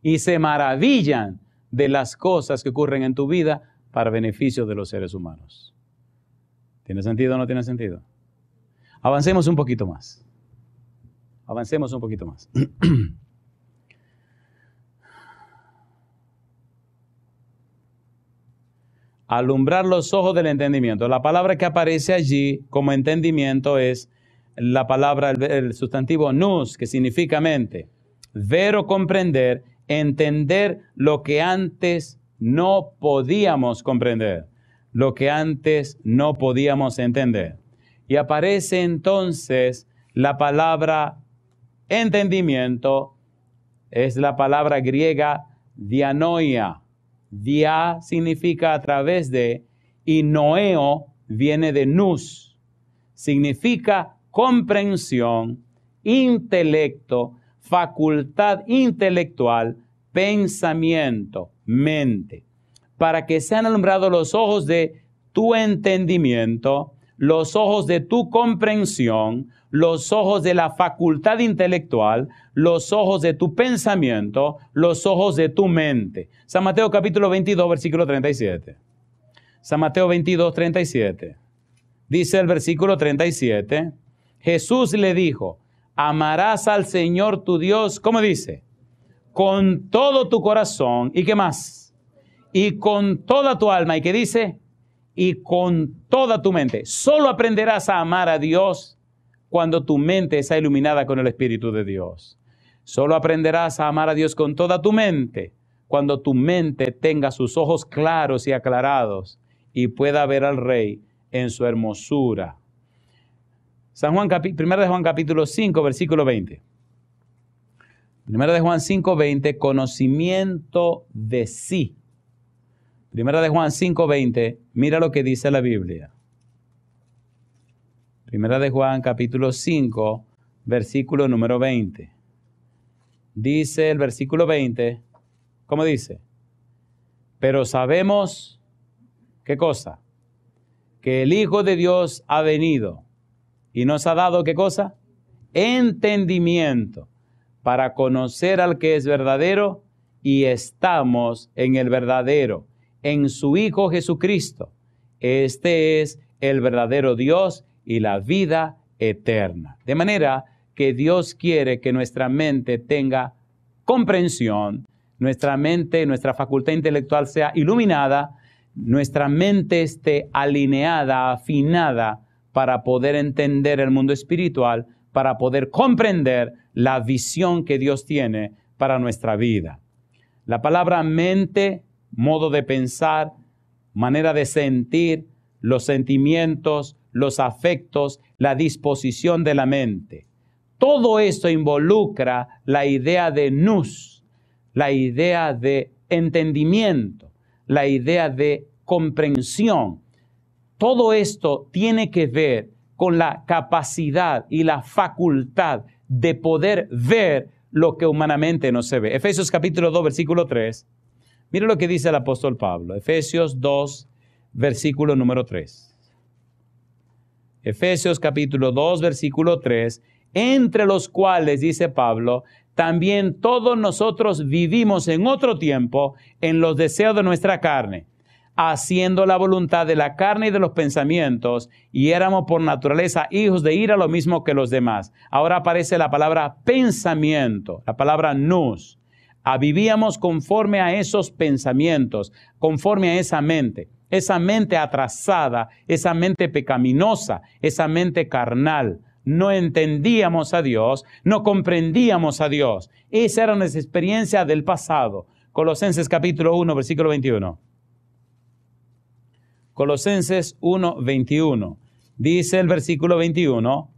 Y se maravillan de las cosas que ocurren en tu vida para beneficio de los seres humanos. ¿Tiene sentido o no tiene sentido? Avancemos un poquito más. Avancemos un poquito más. Alumbrar los ojos del entendimiento. La palabra que aparece allí como entendimiento es la palabra, el sustantivo nous, que significa mente. Ver o comprender, entender lo que antes no podíamos comprender, lo que antes no podíamos entender. Y aparece entonces la palabra entendimiento, es la palabra griega dianoia. Dia significa a través de, y noeo viene de nous. Significa comprensión, intelecto, facultad intelectual, pensamiento, mente. Para que sean alumbrados los ojos de tu entendimiento, los ojos de tu comprensión, los ojos de la facultad intelectual, los ojos de tu pensamiento, los ojos de tu mente. San Mateo capítulo 22, versículo 37. San Mateo 22, 37. Dice el versículo 37, Jesús le dijo, amarás al Señor tu Dios, ¿cómo dice? Con todo tu corazón, ¿y qué más? Y con toda tu alma, ¿y qué dice? Y con toda tu mente. Solo aprenderás a amar a Dios cuando tu mente está iluminada con el Espíritu de Dios. Solo aprenderás a amar a Dios con toda tu mente cuando tu mente tenga sus ojos claros y aclarados y pueda ver al Rey en su hermosura. Primera de Juan capítulo 5, versículo 20. Primera de Juan 5, 20, conocimiento de sí. Primera de Juan 5, 20, mira lo que dice la Biblia. Primera de Juan capítulo 5, versículo número 20. Dice el versículo 20, ¿cómo dice? Pero sabemos, ¿qué cosa? Que el Hijo de Dios ha venido. Y nos ha dado, ¿qué cosa? Entendimiento para conocer al que es verdadero y estamos en el verdadero, en su Hijo Jesucristo. Este es el verdadero Dios y la vida eterna. De manera que Dios quiere que nuestra mente tenga comprensión, nuestra mente, nuestra facultad intelectual sea iluminada, nuestra mente esté alineada, afinada, para poder entender el mundo espiritual, para poder comprender la visión que Dios tiene para nuestra vida. La palabra mente, modo de pensar, manera de sentir, los sentimientos, los afectos, la disposición de la mente. Todo esto involucra la idea de nous, la idea de entendimiento, la idea de comprensión. Todo esto tiene que ver con la capacidad y la facultad de poder ver lo que humanamente no se ve. Efesios capítulo 2, versículo 3. Mire lo que dice el apóstol Pablo, Efesios 2, versículo número 3. Efesios capítulo 2, versículo 3, entre los cuales, dice Pablo, también todos nosotros vivimos en otro tiempo en los deseos de nuestra carne, haciendo la voluntad de la carne y de los pensamientos, y éramos por naturaleza hijos de ira, lo mismo que los demás. Ahora aparece la palabra pensamiento, la palabra nous. Vivíamos conforme a esos pensamientos, conforme a esa mente. Esa mente atrasada, esa mente pecaminosa, esa mente carnal. No entendíamos a Dios, no comprendíamos a Dios. Esa era nuestra experiencia del pasado. Colosenses capítulo 1, versículo 21. Colosenses 1, 21. Dice el versículo 21,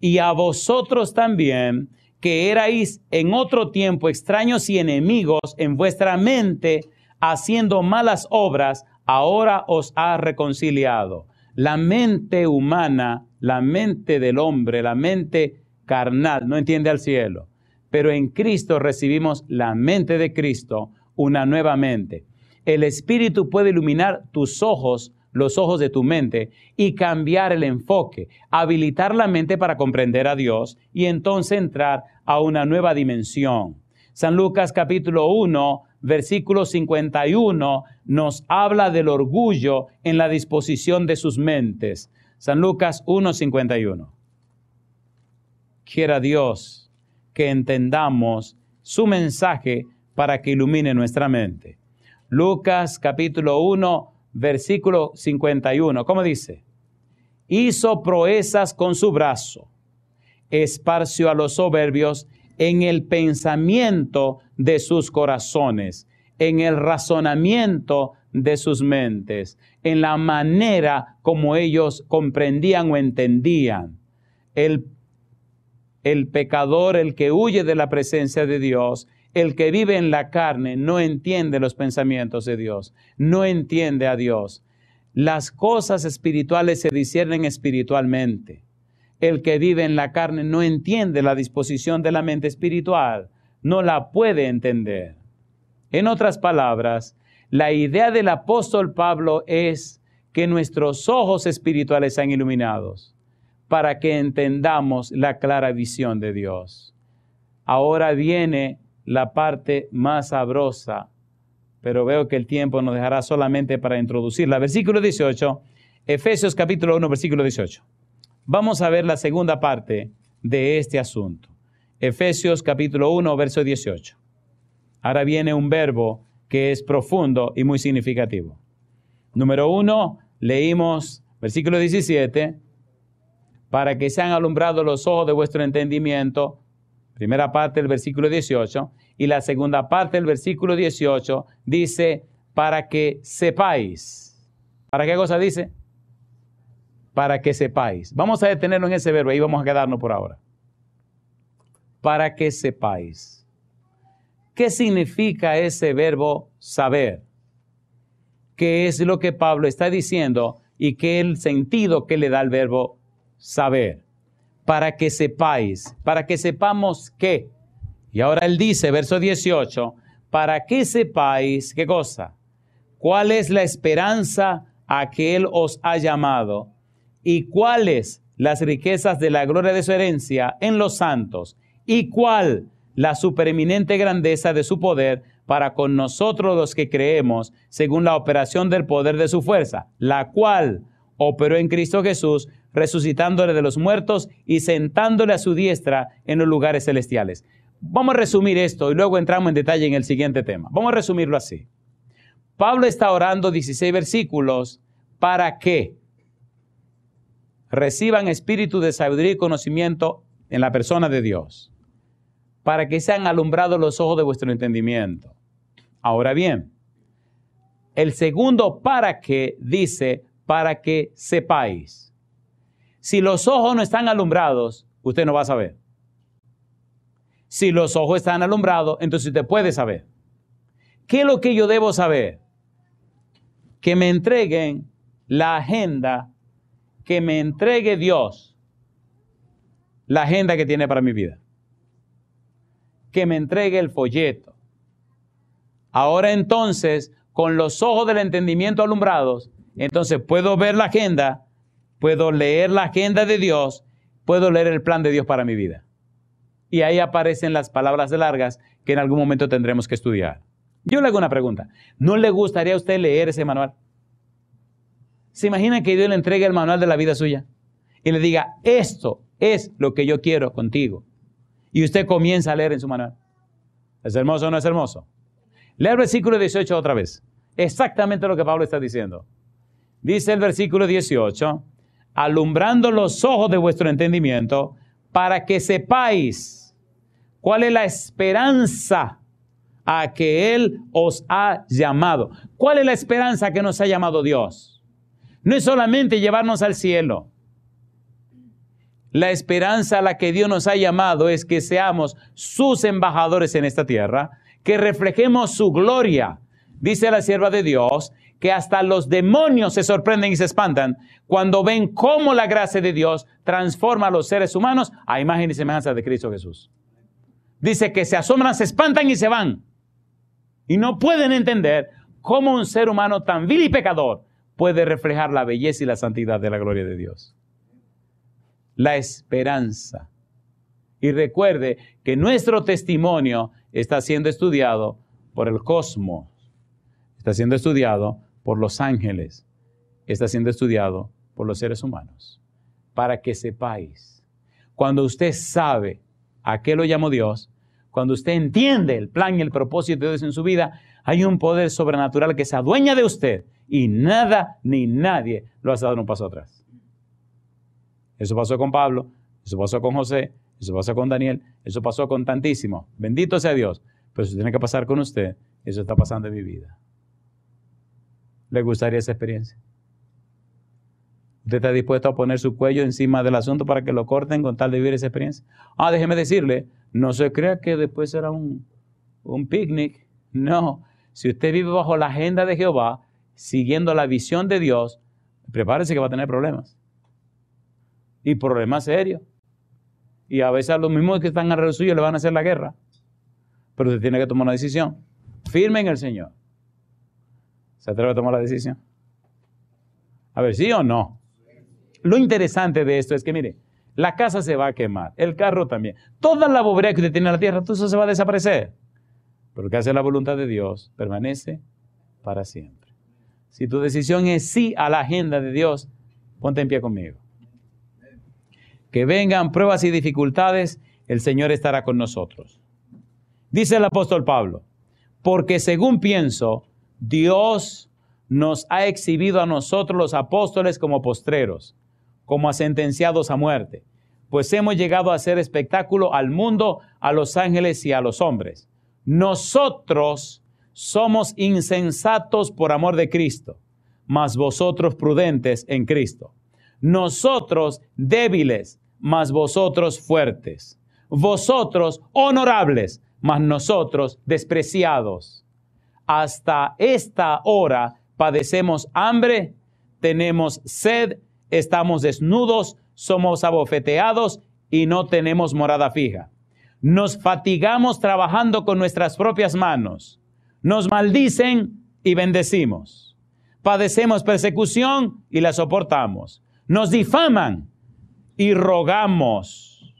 y a vosotros también, que erais en otro tiempo extraños y enemigos en vuestra mente, haciendo malas obras, ahora os ha reconciliado. La mente humana, la mente del hombre, la mente carnal, no entiende al cielo. Pero en Cristo recibimos la mente de Cristo, una nueva mente. El Espíritu puede iluminar tus ojos, los ojos de tu mente, y cambiar el enfoque, habilitar la mente para comprender a Dios y entonces entrar a una nueva dimensión. San Lucas capítulo 1, versículo 51, nos habla del orgullo en la disposición de sus mentes. San Lucas 1, 51. Quiera Dios que entendamos su mensaje para que ilumine nuestra mente. Lucas capítulo 1, versículo 51, ¿cómo dice? Hizo proezas con su brazo, esparció a los soberbios en el pensamiento de sus corazones, en el razonamiento de sus mentes, en la manera como ellos comprendían o entendían. El pecador, el que huye de la presencia de Dios, el que vive en la carne no entiende los pensamientos de Dios, no entiende a Dios. Las cosas espirituales se disciernen espiritualmente. El que vive en la carne no entiende la disposición de la mente espiritual, no la puede entender. En otras palabras, la idea del apóstol Pablo es que nuestros ojos espirituales sean iluminados para que entendamos la clara visión de Dios. Ahora viene la parte más sabrosa, pero veo que el tiempo nos dejará solamente para introducirla. Versículo 18, Efesios capítulo 1, versículo 18. Vamos a ver la segunda parte de este asunto. Efesios capítulo 1, verso 18. Ahora viene un verbo que es profundo y muy significativo. Número 1, leímos versículo 17, para que sean alumbrados los ojos de vuestro entendimiento. Primera parte del versículo 18 y la segunda parte del versículo 18 dice, para que sepáis. ¿Para qué cosa dice? Para que sepáis. Vamos a detenernos en ese verbo, ahí vamos a quedarnos por ahora. Para que sepáis. ¿Qué significa ese verbo saber? ¿Qué es lo que Pablo está diciendo y qué es el sentido que le da el verbo saber? Para que sepáis, para que sepamos qué. Y ahora él dice, verso 18, para que sepáis, ¿qué cosa? ¿Cuál es la esperanza a que Él os ha llamado? ¿Y cuáles las riquezas de la gloria de su herencia en los santos? ¿Y cuál la supereminente grandeza de su poder para con nosotros los que creemos, según la operación del poder de su fuerza, la cual operó en Cristo Jesús, resucitándole de los muertos y sentándole a su diestra en los lugares celestiales? Vamos a resumir esto y luego entramos en detalle en el siguiente tema. Vamos a resumirlo así. Pablo está orando 16 versículos para que reciban espíritu de sabiduría y conocimiento en la persona de Dios, para que sean alumbrados los ojos de vuestro entendimiento. Ahora bien, el segundo para que dice, para que sepáis. Si los ojos no están alumbrados, usted no va a saber. Si los ojos están alumbrados, entonces usted puede saber. ¿Qué es lo que yo debo saber? Que me entreguen la agenda, que me entregue Dios, la agenda que tiene para mi vida. Que me entregue el folleto. Ahora entonces, con los ojos del entendimiento alumbrados, entonces puedo ver la agenda, puedo leer la agenda de Dios, puedo leer el plan de Dios para mi vida. Y ahí aparecen las palabras largas que en algún momento tendremos que estudiar. Yo le hago una pregunta. ¿No le gustaría a usted leer ese manual? ¿Se imagina que Dios le entregue el manual de la vida suya? Y le diga, esto es lo que yo quiero contigo. Y usted comienza a leer en su manual. ¿Es hermoso o no es hermoso? Lea el versículo 18 otra vez. Exactamente lo que Pablo está diciendo. Dice el versículo 18, alumbrando los ojos de vuestro entendimiento, para que sepáis cuál es la esperanza a que Él os ha llamado. ¿Cuál es la esperanza que nos ha llamado Dios? No es solamente llevarnos al cielo. La esperanza a la que Dios nos ha llamado es que seamos sus embajadores en esta tierra, que reflejemos su gloria. Dice la sierva de Dios que hasta los demonios se sorprenden y se espantan cuando ven cómo la gracia de Dios transforma a los seres humanos a imagen y semejanza de Cristo Jesús. Dice que se asombran, se espantan y se van. Y no pueden entender cómo un ser humano tan vil y pecador puede reflejar la belleza y la santidad de la gloria de Dios. La esperanza. Y recuerde que nuestro testimonio está siendo estudiado por el cosmos, está siendo estudiado por los ángeles, está siendo estudiado por los seres humanos. Para que sepáis, cuando usted sabe a qué lo llamó Dios, cuando usted entiende el plan y el propósito de Dios en su vida, hay un poder sobrenatural que se adueña de usted y nada ni nadie lo hace dar un paso atrás. Eso pasó con Pablo, eso pasó con José, eso pasó con Daniel, eso pasó con tantísimos. Bendito sea Dios, pero eso tiene que pasar con usted, eso está pasando en mi vida. ¿Le gustaría esa experiencia? ¿Usted está dispuesto a poner su cuello encima del asunto para que lo corten con tal de vivir esa experiencia? Ah, déjeme decirle, no se crea que después será un picnic. No, si usted vive bajo la agenda de Jehová, siguiendo la visión de Dios, prepárese que va a tener problemas. Y problemas serios. Y a veces a los mismos que están alrededor suyo le van a hacer la guerra. Pero usted tiene que tomar una decisión. Firme en el Señor. ¿Se atreve a tomar la decisión? A ver, ¿sí o no? Lo interesante de esto es que, mire, la casa se va a quemar, el carro también. Toda la bobería que usted tiene en la tierra, todo eso se va a desaparecer. Pero lo que hace la voluntad de Dios permanece para siempre. Si tu decisión es sí a la agenda de Dios, ponte en pie conmigo. Que vengan pruebas y dificultades, el Señor estará con nosotros. Dice el apóstol Pablo, porque según pienso, Dios nos ha exhibido a nosotros los apóstoles como postreros, como a sentenciados a muerte, pues hemos llegado a ser espectáculo al mundo, a los ángeles y a los hombres. Nosotros somos insensatos por amor de Cristo, mas vosotros prudentes en Cristo. Nosotros débiles, mas vosotros fuertes. Vosotros honorables, mas nosotros despreciados. Hasta esta hora padecemos hambre, tenemos sed, estamos desnudos, somos abofeteados y no tenemos morada fija. Nos fatigamos trabajando con nuestras propias manos. Nos maldicen y bendecimos. Padecemos persecución y la soportamos. Nos difaman y rogamos.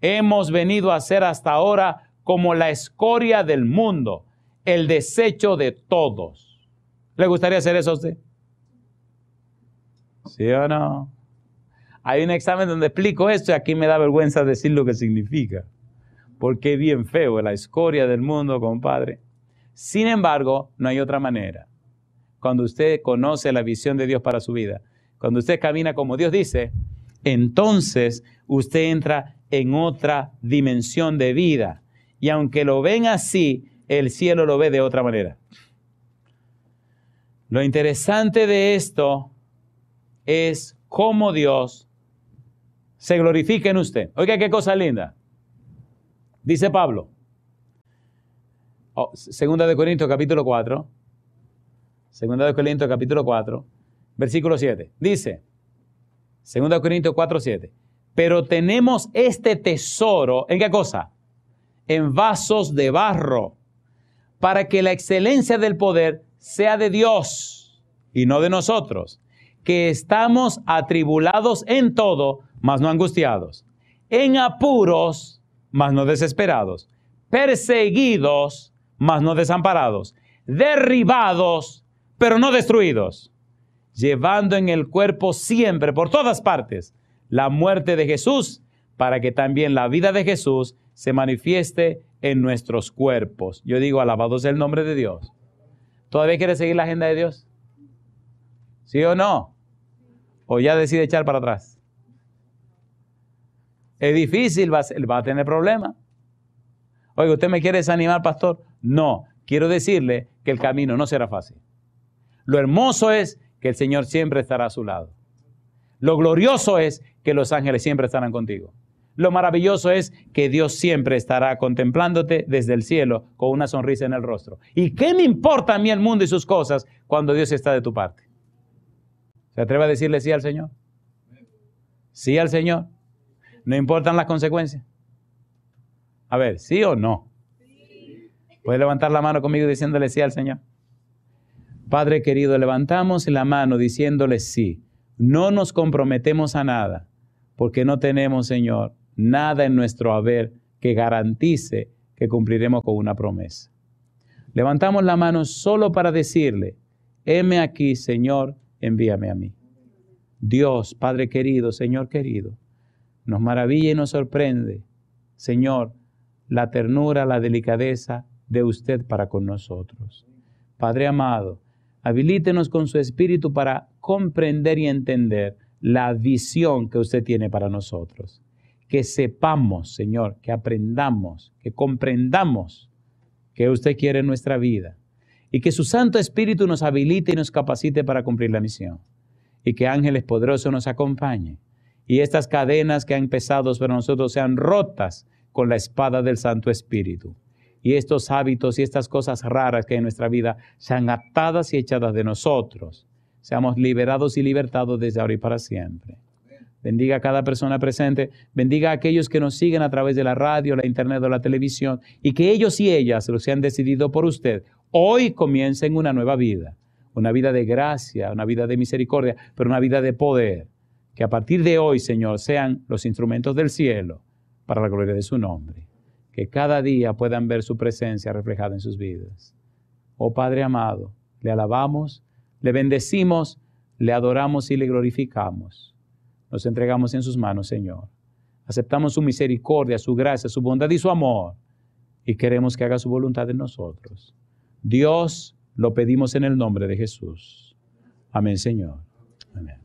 Hemos venido a ser hasta ahora como la escoria del mundo, el desecho de todos. ¿Le gustaría hacer eso a usted? ¿Sí o no? Hay un examen donde explico esto y aquí me da vergüenza decir lo que significa. Porque es bien feo, la escoria del mundo, compadre. Sin embargo, no hay otra manera. Cuando usted conoce la visión de Dios para su vida, cuando usted camina como Dios dice, entonces usted entra en otra dimensión de vida. Y aunque lo ven así, el cielo lo ve de otra manera. Lo interesante de esto es cómo Dios se glorifica en usted. Oiga, qué cosa linda. Dice Pablo, 2 Corintios capítulo 4, versículo 7. Dice, 2 Corintios 4, 7. Pero tenemos este tesoro, ¿en qué cosa? En vasos de barro, para que la excelencia del poder sea de Dios y no de nosotros, que estamos atribulados en todo, mas no angustiados, en apuros, mas no desesperados, perseguidos, mas no desamparados, derribados, pero no destruidos, llevando en el cuerpo siempre, por todas partes, la muerte de Jesús, para que también la vida de Jesús se manifieste en nuestros cuerpos. Yo digo, alabado sea el nombre de Dios. ¿Todavía quiere seguir la agenda de Dios? ¿Sí o no? ¿O ya decide echar para atrás? Es difícil, va a tener problemas. Oiga, ¿usted me quiere desanimar, pastor? No, quiero decirle que el camino no será fácil. Lo hermoso es que el Señor siempre estará a su lado. Lo glorioso es que los ángeles siempre estarán contigo. Lo maravilloso es que Dios siempre estará contemplándote desde el cielo con una sonrisa en el rostro. ¿Y qué me importa a mí el mundo y sus cosas cuando Dios está de tu parte? ¿Se atreve a decirle sí al Señor? Sí al Señor. ¿No importan las consecuencias? A ver, ¿sí o no? ¿Puede levantar la mano conmigo diciéndole sí al Señor? Padre querido, levantamos la mano diciéndole sí. No nos comprometemos a nada, porque no tenemos, Señor, nada en nuestro haber que garantice que cumpliremos con una promesa. Levantamos la mano solo para decirle, heme aquí, Señor, envíame a mí. Dios, Padre querido, Señor querido, nos maravilla y nos sorprende, Señor, la ternura, la delicadeza de usted para con nosotros. Padre amado, habilítenos con su espíritu para comprender y entender la visión que usted tiene para nosotros. Que sepamos, Señor, que aprendamos, que comprendamos que usted quiere nuestra vida y que su Santo Espíritu nos habilite y nos capacite para cumplir la misión y que ángeles poderosos nos acompañen. Y estas cadenas que han pesado sobre nosotros sean rotas con la espada del Santo Espíritu. Y estos hábitos y estas cosas raras que hay en nuestra vida sean atadas y echadas de nosotros. Seamos liberados y libertados desde ahora y para siempre. Bendiga a cada persona presente. Bendiga a aquellos que nos siguen a través de la radio, la internet o la televisión. Y que ellos y ellas los han decidido por usted. Hoy comiencen una nueva vida. Una vida de gracia, una vida de misericordia, pero una vida de poder. Que a partir de hoy, Señor, sean los instrumentos del cielo para la gloria de su nombre. Que cada día puedan ver su presencia reflejada en sus vidas. Oh Padre amado, le alabamos, le bendecimos, le adoramos y le glorificamos. Nos entregamos en sus manos, Señor. Aceptamos su misericordia, su gracia, su bondad y su amor. Y queremos que haga su voluntad en nosotros. Dios, lo pedimos en el nombre de Jesús. Amén, Señor. Amén.